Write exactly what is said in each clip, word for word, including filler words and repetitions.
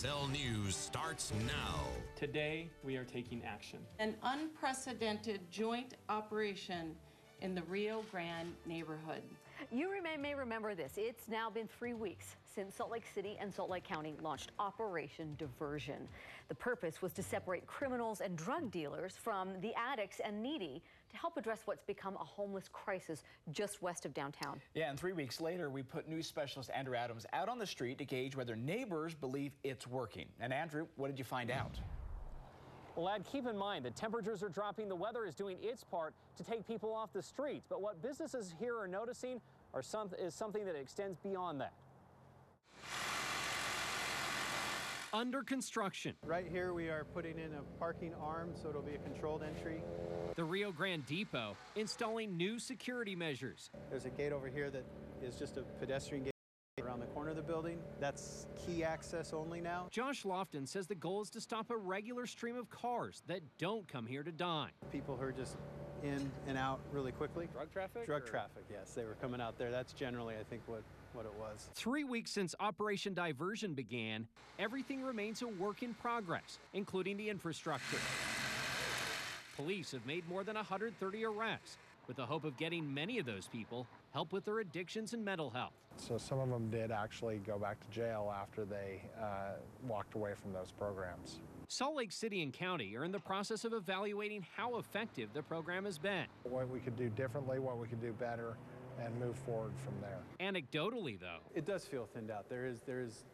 K S L News starts now. Today, we are taking action. An unprecedented joint operation in the Rio Grande neighborhood. You may remember this. It's now been three weeks since Salt Lake City and Salt Lake County launched Operation Diversion. The purpose was to separate criminals and drug dealers from the addicts and needy to help address what's become a homeless crisis just west of downtown. Yeah, and three weeks later, we put news specialist Andrew Adams out on the street to gauge whether neighbors believe it's working. And Andrew, what did you find out? Well, lad, keep in mind the temperatures are dropping, the weather is doing its part to take people off the streets. But what businesses here are noticing are some, is something that extends beyond that. Under construction. Right here we are putting in a parking arm, so it'll be a controlled entry. The Rio Grande Depot installing new security measures. There's a gate over here that is just a pedestrian gate around the corner of the building. That's key access only now. Josh Lofton says the goal is to stop a regular stream of cars that don't come here to die. People who are just in and out really quickly. Drug traffic? Drug or? traffic, yes. They were coming out there. That's generally, I think, what, what it was. Three weeks since Operation Diversion began, everything remains a work in progress, including the infrastructure. Police have made more than one hundred thirty arrests, with the hope of getting many of those people help with their addictions and mental health. So some of them did actually go back to jail after they uh, walked away from those programs. Salt Lake City and County are in the process of evaluating how effective the program has been. What we could do differently, what we could do better, and move forward from there. Anecdotally, though, it does feel thinned out. There is, there is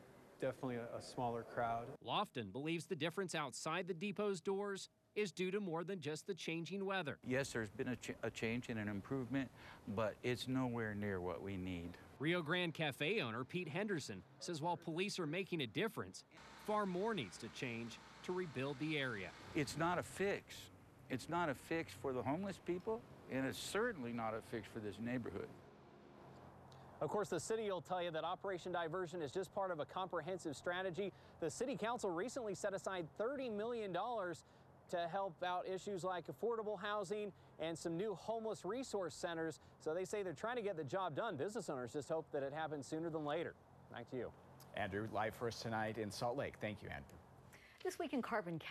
definitely a, a smaller crowd. Lofton believes the difference outside the depot's doors is due to more than just the changing weather. Yes, there's been a, ch a change and an improvement, but it's nowhere near what we need. Rio Grande Cafe owner Pete Henderson says while police are making a difference, far more needs to change to rebuild the area. It's not a fix. It's not a fix for the homeless people, and it's certainly not a fix for this neighborhood. Of course, the city will tell you that Operation Diversion is just part of a comprehensive strategy. The city council recently set aside thirty million dollars to help out issues like affordable housing and some new homeless resource centers. So they say they're trying to get the job done. Business owners just hope that it happens sooner than later. Back to you. Andrew, live for us tonight in Salt Lake. Thank you, Andrew. This week in Carbon County.